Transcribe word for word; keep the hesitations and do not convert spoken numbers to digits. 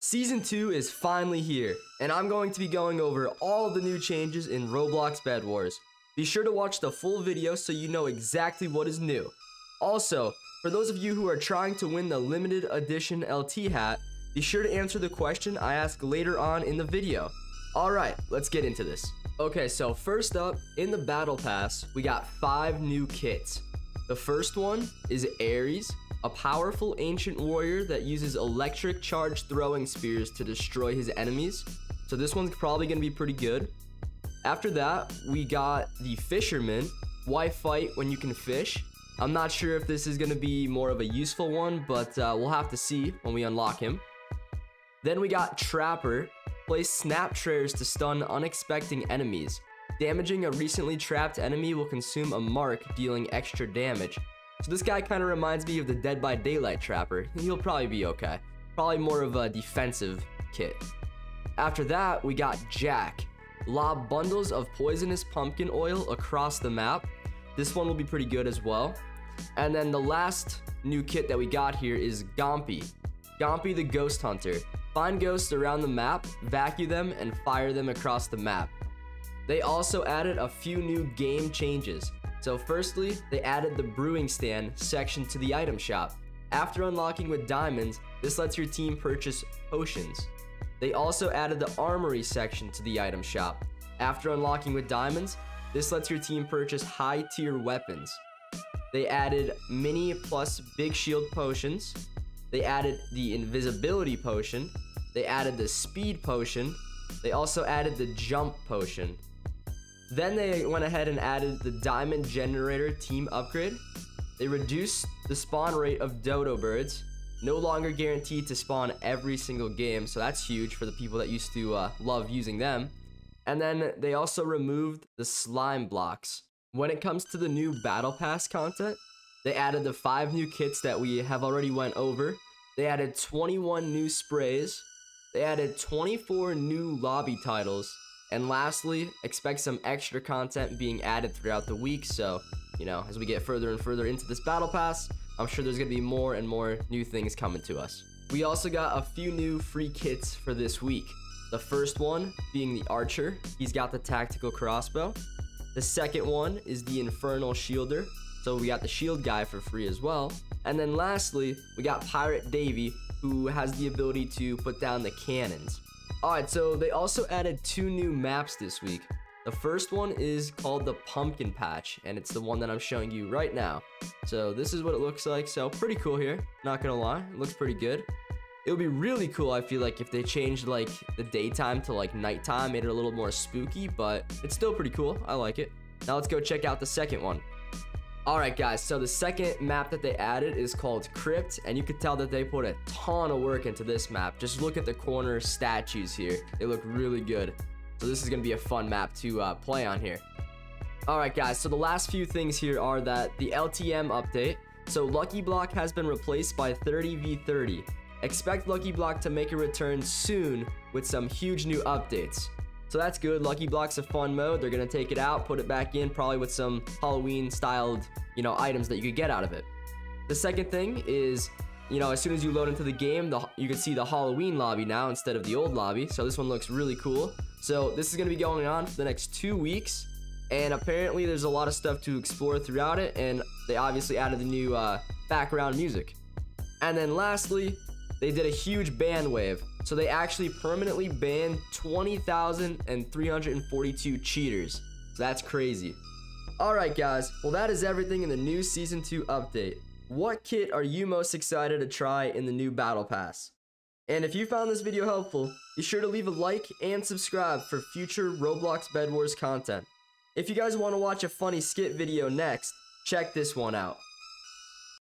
Season two is finally here, and I'm going to be going over all the new changes in Roblox Bedwars. Be sure to watch the full video so you know exactly what is new. Also, for those of you who are trying to win the limited edition L T hat, be sure to answer the question I ask later on in the video. Alright, let's get into this. Okay, so first up, in the Battle Pass, we got five new kits. The first one is Ares, a powerful ancient warrior that uses electric charge throwing spears to destroy his enemies. So this one's probably going to be pretty good. After that, we got the Fisherman. Why fight when you can fish? I'm not sure if this is going to be more of a useful one, but uh, we'll have to see when we unlock him. Then we got Trapper. Place snap trays to stun unexpected enemies. Damaging a recently trapped enemy will consume a mark, dealing extra damage. So this guy kind of reminds me of the Dead by Daylight Trapper. He'll probably be okay. Probably more of a defensive kit. After that, we got Jack. Lob bundles of poisonous pumpkin oil across the map. This one will be pretty good as well. And then the last new kit that we got here is Gompy. Gompy the Ghost Hunter. Find ghosts around the map, vacuum them, and fire them across the map. They also added a few new game changes. So firstly, they added the Brewing Stand section to the item shop. After unlocking with diamonds, this lets your team purchase potions. They also added the Armory section to the item shop. After unlocking with diamonds, this lets your team purchase high-tier weapons. They added mini plus big shield potions. They added the invisibility potion. They added the speed potion. They also added the jump potion. Then they went ahead and added the Diamond Generator team upgrade. They reduced the spawn rate of Dodo Birds. No longer guaranteed to spawn every single game, so that's huge for the people that used to uh, love using them. And then they also removed the slime blocks. When it comes to the new Battle Pass content, they added the five new kits that we have already went over. They added twenty-one new sprays. They added twenty-four new lobby titles. And lastly, expect some extra content being added throughout the week. So, you know, as we get further and further into this Battle Pass, I'm sure there's going to be more and more new things coming to us. We also got a few new free kits for this week. The first one being the Archer. He's got the tactical crossbow. The second one is the Infernal Shielder. So we got the shield guy for free as well. And then lastly, we got Pirate Davy, who has the ability to put down the cannons. Alright, so they also added two new maps this week. The first one is called the Pumpkin Patch, and it's the one that I'm showing you right now. So this is what it looks like. So pretty cool here, not gonna lie. It looks pretty good. It would be really cool, I feel like, if they changed like the daytime to like nighttime, made it a little more spooky, but it's still pretty cool. I like it. Now let's go check out the second one. Alright guys, so the second map that they added is called Crypt, and you can tell that they put a ton of work into this map. Just look at the corner statues here. They look really good. So this is going to be a fun map to uh, play on here. Alright guys, so the last few things here are that the L T M update. So Lucky Block has been replaced by thirty v thirty. Expect Lucky Block to make a return soon with some huge new updates. So that's good. Lucky Block's a fun mode. They're going to take it out, put it back in, probably with some Halloween-styled, you know, items that you could get out of it. The second thing is, you know, as soon as you load into the game, the, you can see the Halloween lobby now instead of the old lobby. So this one looks really cool. So this is going to be going on for the next two weeks. And apparently there's a lot of stuff to explore throughout it. And they obviously added the new uh, background music. And then lastly, they did a huge ban wave. So they actually permanently banned twenty thousand three hundred forty-two cheaters. So that's crazy. Alright guys, well that is everything in the new Season two update. What kit are you most excited to try in the new Battle Pass? And if you found this video helpful, be sure to leave a like and subscribe for future Roblox Bedwars content. If you guys want to watch a funny skit video next, check this one out.